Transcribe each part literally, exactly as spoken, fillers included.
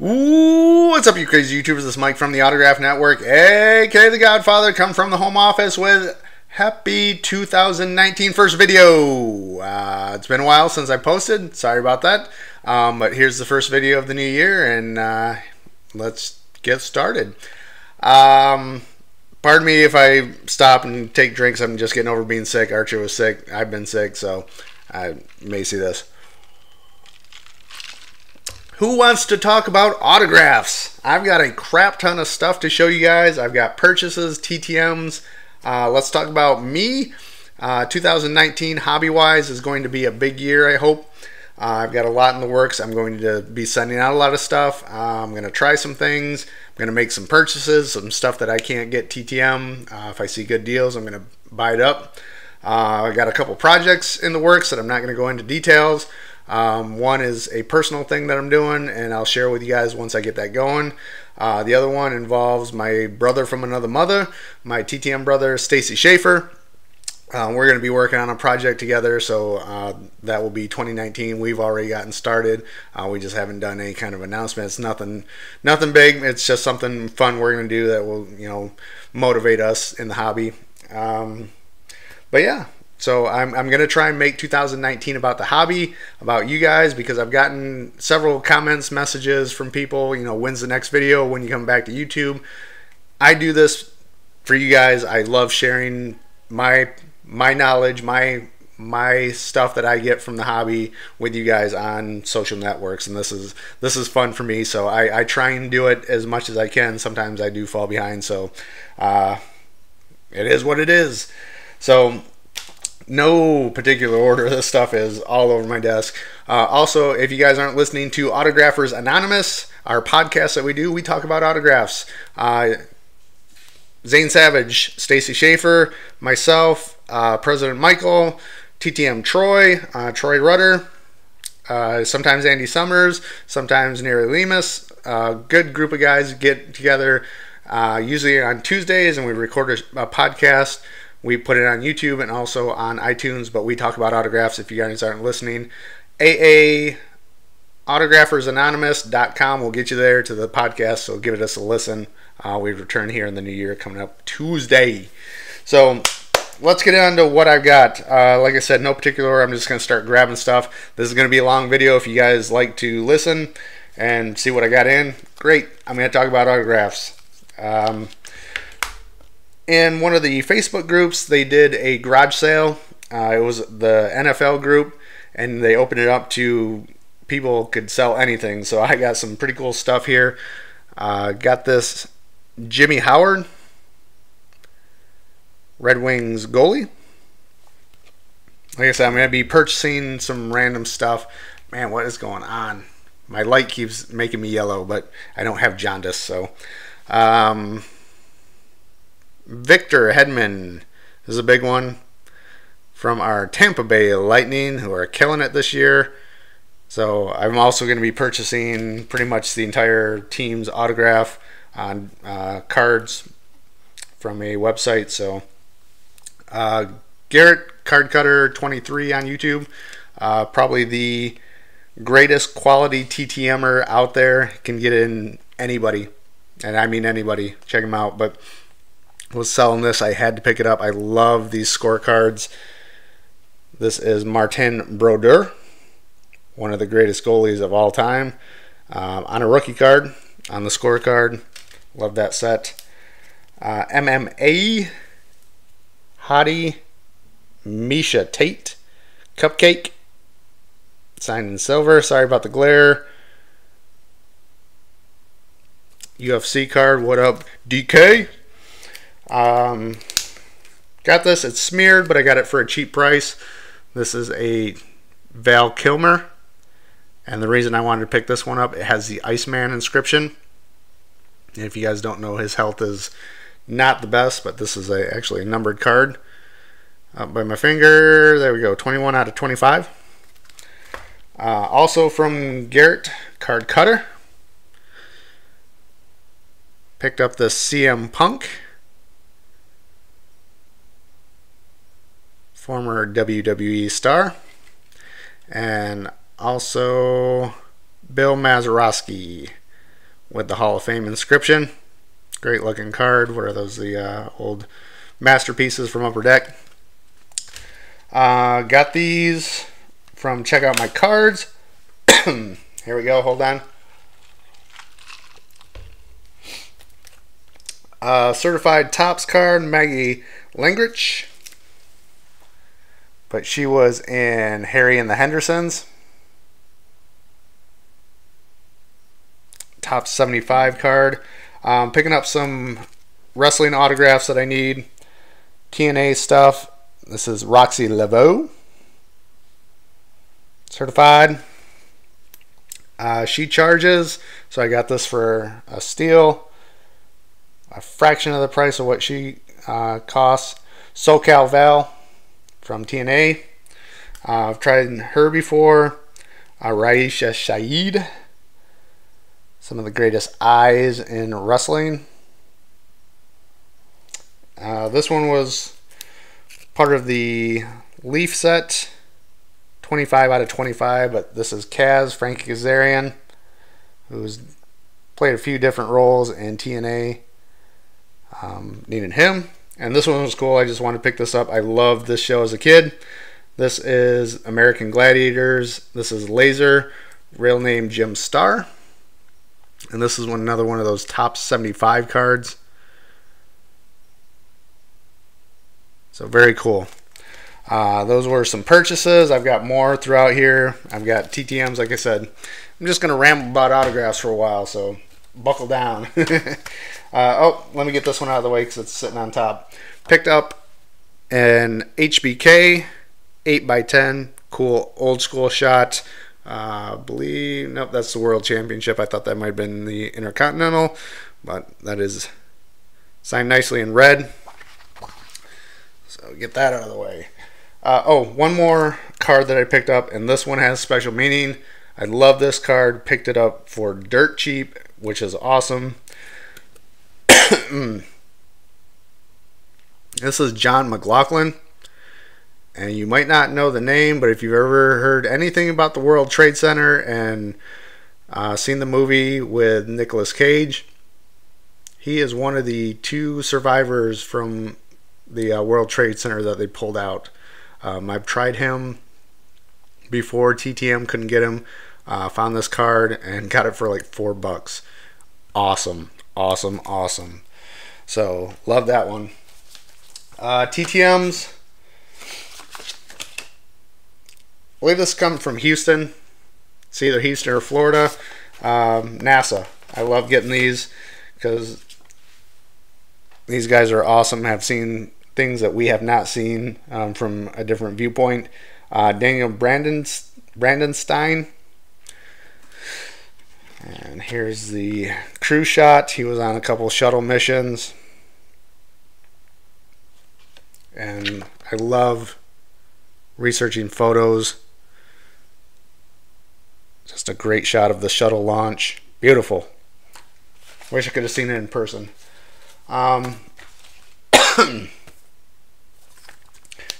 Ooh, what's up, you crazy YouTubers? This is Mike from The Autograph Network, a k a. The Godfather, come from the home office with happy two thousand nineteen first video. Uh, it's been a while since I posted. Sorry about that. Um, but here's the first video of the new year, and uh, let's get started. Um, pardon me if I stop and take drinks. I'm just getting over being sick. Archer was sick. I've been sick, so I may see this. Who wants to talk about autographs? I've got a crap ton of stuff to show you guys. I've got purchases, T T Ms. Uh, let's talk about me. Uh, two thousand nineteen, hobby-wise, is going to be a big year, I hope. Uh, I've got a lot in the works. I'm going to be sending out a lot of stuff. Uh, I'm going to try some things. I'm going to make some purchases, some stuff that I can't get T T M. Uh, if I see good deals, I'm going to buy it up. Uh, I got a couple projects in the works that I'm not going to go into details. Um, one is a personal thing that I'm doing, and I'll share with you guys once I get that going. Uh, the other one involves my brother from another mother, my T T M brother, Stacy Schaefer. Uh, we're going to be working on a project together, so uh, that will be twenty nineteen. We've already gotten started. Uh, we just haven't done any kind of announcement. It's nothing, nothing big. It's just something fun we're going to do that will, you know, motivate us in the hobby. Um, but yeah. So I'm, I'm going to try and make two thousand nineteen about the hobby, about you guys, because I've gotten several comments, messages from people, you know, when's the next video, when you come back to YouTube. I do this for you guys. I love sharing my my knowledge, my my stuff that I get from the hobby with you guys on social networks, and this is this is fun for me. So I, I try and do it as much as I can. Sometimes I do fall behind, so uh, it is what it is. So no particular order. This stuff is all over my desk. Uh, also, if you guys aren't listening to Autographers Anonymous, our podcast that we do, we talk about autographs. Uh, Zane Savage, Stacy Schaefer, myself, uh, President Michael, T T M Troy, uh, Troy Rutter, uh, sometimes Andy Summers, sometimes Neary Lemus. Uh, good group of guys get together uh, usually on Tuesdays, and we record a, a podcast. We put it on YouTube and also on iTunes, but we talk about autographs if you guys aren't listening. A A Autographers Anonymous dot com will get you there to the podcast, so give it us a listen. Uh, we return here in the new year coming up Tuesday. So let's get on to what I've got. Uh, like I said, no particular order. I'm just going to start grabbing stuff. This is going to be a long video if you guys like to listen and see what I got in. Great. I'm going to talk about autographs. Um... In one of the Facebook groups, they did a garage sale. Uh, it was the N F L group, and they opened it up to people could sell anything. So I got some pretty cool stuff here. Uh, got this Jimmy Howard, Red Wings goalie. Like I said, I'm going to be purchasing some random stuff. Man, what is going on? My light keeps making me yellow, but I don't have jaundice, so... Um, Victor Hedman is a big one from our Tampa Bay Lightning, who are killing it this year. So I'm also going to be purchasing pretty much the entire team's autograph on uh, cards from a website. So uh, Garrett Cardcutter twenty-three on YouTube, uh, probably the greatest quality T T M'er out there. Can get in anybody, and I mean anybody. Check him out, but. Was selling this. I had to pick it up. I love these scorecards. This is Martin Brodeur, one of the greatest goalies of all time. Um, on a rookie card, on the scorecard. Love that set. Uh, M M A Hottie Misha Tate Cupcake. Signed in silver. Sorry about the glare. U F C card. What up, D K? Um, got this. It's smeared, but I got it for a cheap price. This is a Val Kilmer, and the reason I wanted to pick this one up, it has the Iceman inscription. And if you guys don't know, his health is not the best, but this is a actually a numbered card. Up by my finger, there we go. twenty-one out of twenty-five. Uh, also from Garrett Card Cutter, picked up the C M Punk. Former W W E star, and also Bill Mazeroski. with the Hall of Fame inscription. Great looking card. What are those? The uh, old masterpieces from Upper Deck. Uh, got these from Check Out My Cards. Here we go. Hold on. Uh, certified Topps card, Maggie Langridge. But she was in Harry and the Hendersons. Top seventy-five card. Um, picking up some wrestling autographs that I need. T N A stuff. This is Roxy Laveau. Certified. Uh, she charges. So I got this for a steal. A fraction of the price of what she uh, costs. SoCal Val from T N A. Uh, I've tried her before. Uh, Raisha Shaheed. Some of the greatest eyes in wrestling. Uh, this one was part of the Leaf set. twenty-five out of twenty-five, but this is Kaz Frankie Kazarian, who's played a few different roles in T N A. Um, needed him. And this one was cool. I just wanted to pick this up. I loved this show as a kid. This is American Gladiators. This is Laser. Real name Jim Starr. And this is one, another one of those top seventy-five cards. So very cool. Uh, those were some purchases. I've got more throughout here. I've got T T Ms, like I said. I'm just going to ramble about autographs for a while, so buckle down. uh, oh, let me get this one out of the way because it's sitting on top. Picked up an H B K eight by ten, cool old school shot. I uh, believe, nope, that's the World Championship. I thought that might have been the Intercontinental, but that is signed nicely in red. So get that out of the way. Uh, oh, one more card that I picked up, and this one has special meaning. I love this card. Picked it up for dirt cheap, which is awesome. This is John McLaughlin. And you might not know the name, but if you've ever heard anything about the World Trade Center and uh, seen the movie with Nicolas Cage, he is one of the two survivors from the uh, World Trade Center that they pulled out. Um, I've tried him before. T T M couldn't get him. Uh, found this card and got it for like four bucks. Awesome, awesome, awesome. So, love that one. Uh, T T Ms. I believe this comes from Houston. It's either Houston or Florida. Um, NASA. I love getting these because these guys are awesome. Have seen things that we have not seen um, from a different viewpoint. Uh, Daniel Brandon Brandenstein. And here's the crew shot. He was on a couple shuttle missions. And I love researching photos. Just a great shot of the shuttle launch. Beautiful. Wish I could have seen it in person. Um,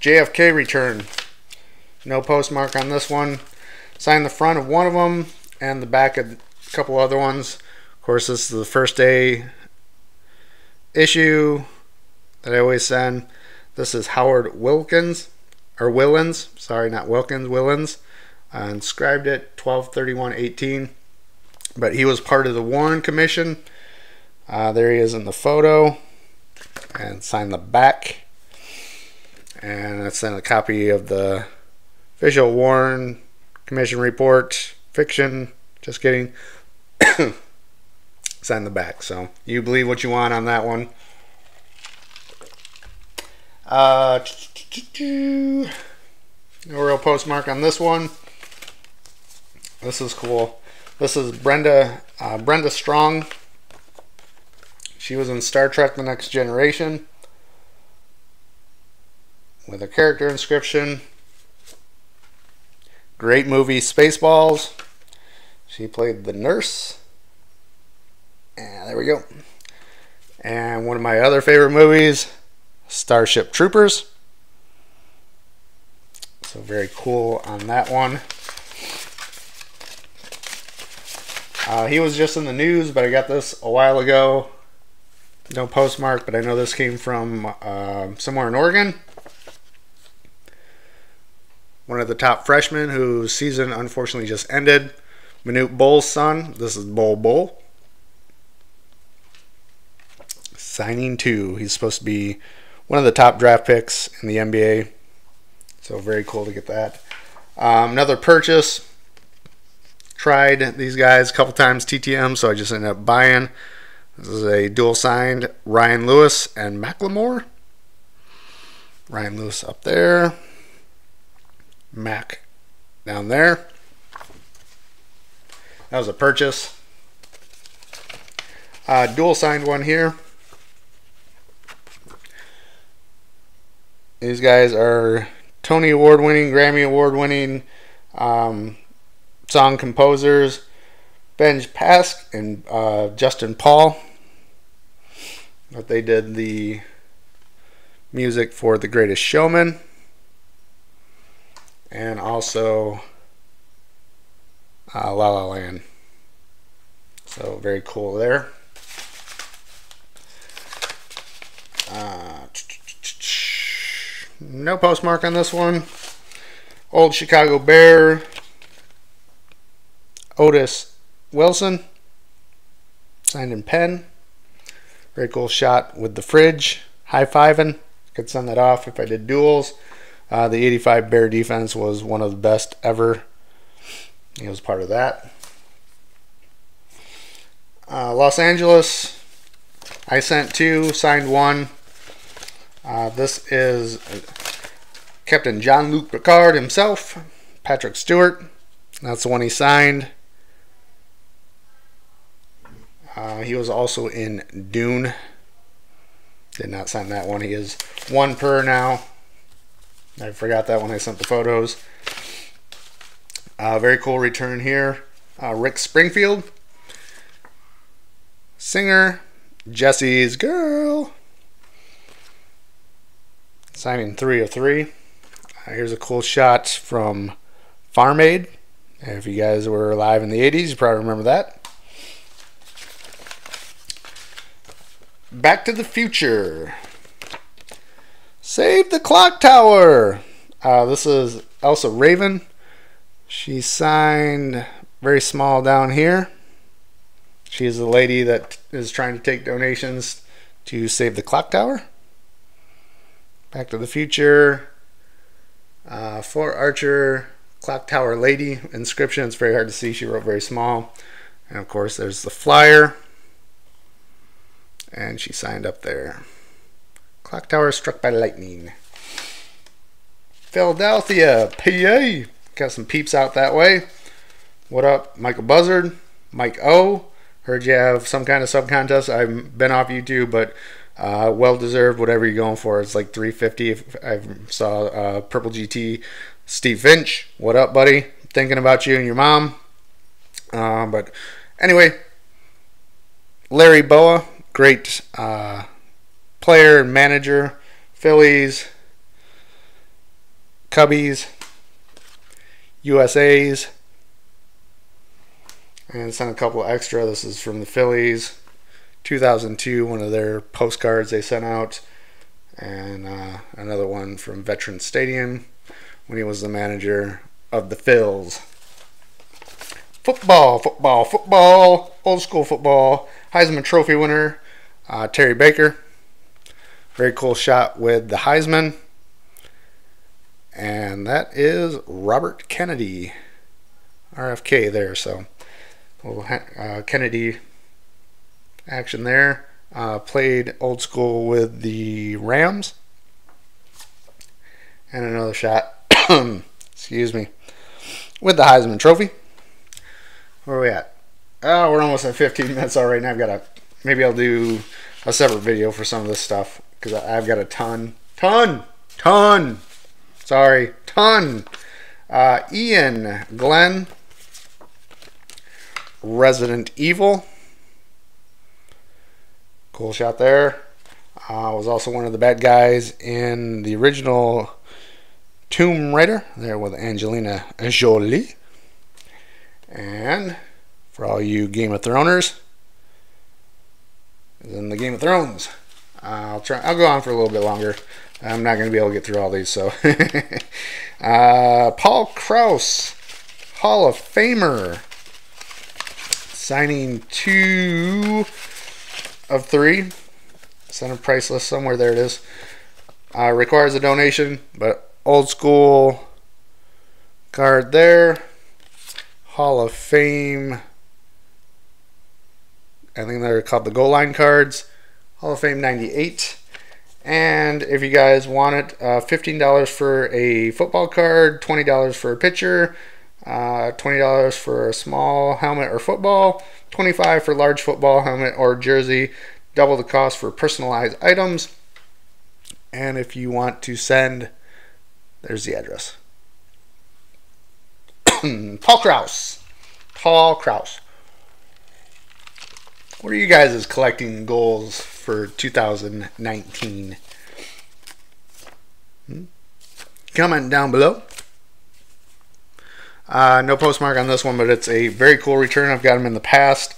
J F K return. No postmark on this one. Signed the front of one of them and the back of a couple other ones. Of course, this is the first day issue that I always send. This is Howard Wilkins. Or Willens. Sorry, not Wilkins. Willens. Uh, inscribed it twelve thirty-one eighteen, but he was part of the Warren Commission. Uh, there he is in the photo, and signed the back. And I sent a copy of the official Warren Commission report. Fiction, just kidding. Signed the back. So you believe what you want on that one. Uh, no real postmark on this one. This is cool. This is Brenda uh, Brenda Strong. She was in Star Trek The Next Generation with a character inscription. Great movie Spaceballs. She played the nurse. And there we go. And one of my other favorite movies, Starship Troopers. So very cool on that one. Uh, he was just in the news, but I got this a while ago. No postmark, but I know this came from uh, somewhere in Oregon. One of the top freshmen whose season unfortunately just ended. Manute Bol's son. This is Bol Bol. Signing two. He's supposed to be one of the top draft picks in the N B A. So very cool to get that. Um, another purchase. Tried these guys a couple times T T M, so I just ended up buying. This is a dual signed Ryan Lewis and McLemore. Ryan Lewis up there. Mac down there. That was a purchase. Uh, dual signed one here. These guys are Tony Award winning, Grammy Award winning um, song composers. Benj Pask and uh, Justin Paul. But they did the music for The Greatest Showman. And also uh, La La Land. So very cool there. Uh, no postmark on this one. Old Chicago Bear. Otis Wilson, signed in pen. Very cool shot with the fridge, high-fiving. Could send that off if I did duels. Uh, the eighty-five Bear defense was one of the best ever. He was part of that. Uh, Los Angeles, I sent two, signed one. Uh, this is Captain Jean-Luc Picard himself, Patrick Stewart. That's the one he signed. Uh, he was also in Dune. Did not sign that one. He is one per now. I forgot that when I sent the photos. Uh, very cool return here. Uh, Rick Springfield. Singer. Jesse's Girl. Signing three of three. Uh, here's a cool shot from Farm Aid. If you guys were alive in the eighties, you probably remember that. Back to the Future. Save the Clock Tower. Uh, this is Elsa Raven. She signed very small down here. She is the lady that is trying to take donations to save the clock tower. Back to the Future. Uh, for Archer, Clock Tower Lady inscription. It's very hard to see. She wrote very small. And of course, there's the flyer. And she signed up there. Clock Tower Struck by Lightning. Philadelphia, P A. Got some peeps out that way. What up, Michael Buzzard? Mike O. Heard you have some kind of sub contest. I've been off YouTube, but uh, well deserved. Whatever you're going for, it's like three fifty. If I saw uh, Purple G T. Steve Finch, what up, buddy? Thinking about you and your mom. Uh, but anyway, Larry Boa. Great uh, player and manager, Phillies, Cubbies, U S A's, and sent a couple extra. This is from the Phillies, two thousand two, one of their postcards they sent out, and uh, another one from Veterans Stadium when he was the manager of the Phils. Football, football, football, old school football. Heisman Trophy winner, uh, Terry Baker. Very cool shot with the Heisman. And that is Robert Kennedy. R F K there, so a little uh, Kennedy action there. Uh, played old school with the Rams. And another shot, excuse me, with the Heisman Trophy. Where are we at? Oh, we're almost at fifteen minutes already, and I've got a, maybe I'll do a separate video for some of this stuff, because I've got a ton, ton, ton, sorry, ton. Uh, Ian Glenn, Resident Evil, cool shot there. Uh, was also one of the bad guys in the original Tomb Raider, there with Angelina Jolie, and for all you Game of Throners. And then the Game of Thrones. I'll try. I'll go on for a little bit longer. I'm not going to be able to get through all these. So, uh, Paul Krause, Hall of Famer, signing two of three. Center price list somewhere. There it is. Uh, requires a donation, but old school card there. Hall of Fame. I think they're called the Goal Line cards. Hall of Fame ninety-eight. And if you guys want it, uh, fifteen dollars for a football card, twenty dollars for a pitcher, uh, twenty dollars for a small helmet or football, twenty-five dollars for large football, helmet, or jersey. Double the cost for personalized items. And if you want to send, there's the address. Paul Krause. Paul Krause. What are you guys' collecting goals for two thousand nineteen? Hmm? Comment down below. Uh, no postmark on this one, but it's a very cool return. I've got them in the past,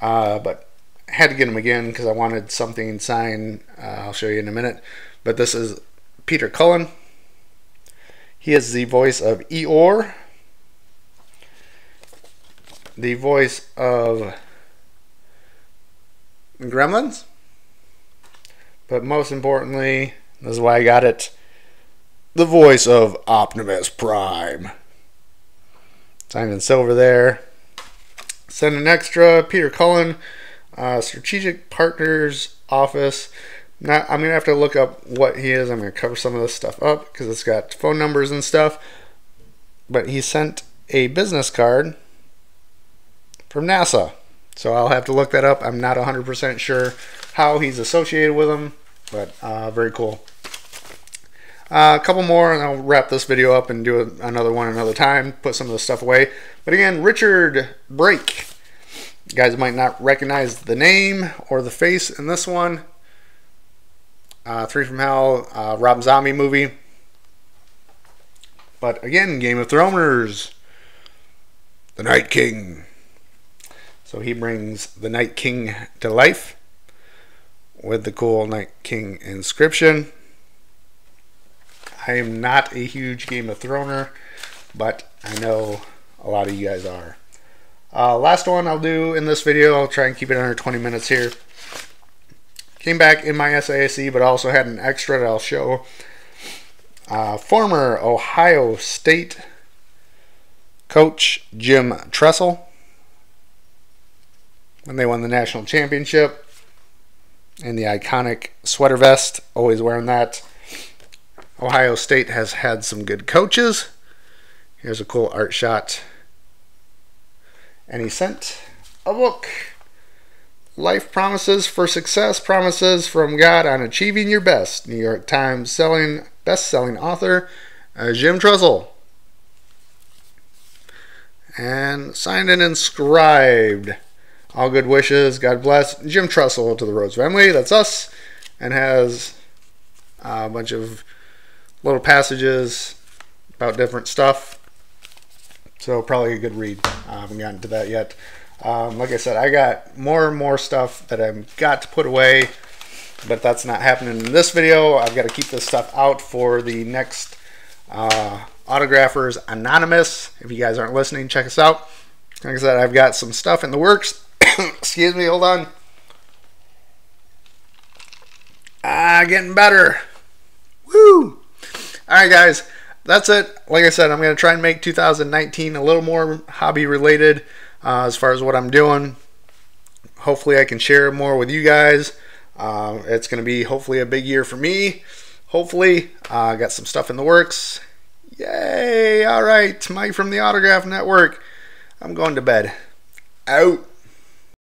uh, but had to get them again because I wanted something signed. Uh, I'll show you in a minute. But this is Peter Cullen. He is the voice of Eeyore, the voice of Gremlins, but most importantly, this is why I got it, the voice of Optimus Prime. Signed in silver there. Send an extra. Peter Cullen, uh, Strategic Partners Office. Now I'm gonna have to look up what he is. I'm gonna cover some of this stuff up because it's got phone numbers and stuff, but he sent a business card from NASA. So I'll have to look that up. I'm not one hundred percent sure how he's associated with them, but uh, very cool. Uh, a couple more, and I'll wrap this video up and do a, another one another time, put some of this stuff away. But again, Richard Brake. You guys might not recognize the name or the face in this one. Uh, Three from Hell, uh, Rob Zombie movie. But again, Game of Throners. The Night King. So he brings the Night King to life with the cool Night King inscription. I am not a huge Game of Throner, but I know a lot of you guys are. Uh, last one I'll do in this video. I'll try and keep it under twenty minutes here. Came back in my S A S C, but also had an extra that I'll show. Uh, former Ohio State coach Jim Tressel. When they won the national championship, and the iconic sweater vest, always wearing that. Ohio State has had some good coaches. Here's a cool art shot. And he sent a book, Life Promises for Success, Promises from God on Achieving Your Best. New York Times selling, best-selling author, uh, Jim Tressel. And signed and inscribed. All good wishes, God bless. Jim Tressel to the Rhodes family, that's us. And has a bunch of little passages about different stuff. So probably a good read. I haven't gotten to that yet. Um, like I said, I got more and more stuff that I've got to put away, but that's not happening in this video. I've got to keep this stuff out for the next uh, Autographers Anonymous. If you guys aren't listening, check us out. Like I said, I've got some stuff in the works. Excuse me, hold on. Ah, getting better. Woo! Alright guys, that's it. Like I said, I'm going to try and make two thousand nineteen a little more hobby related uh, as far as what I'm doing. Hopefully I can share more with you guys. Um, it's going to be hopefully a big year for me. Hopefully. I uh, got some stuff in the works. Yay! Alright, Mike from the Autograph Network. I'm going to bed. Out.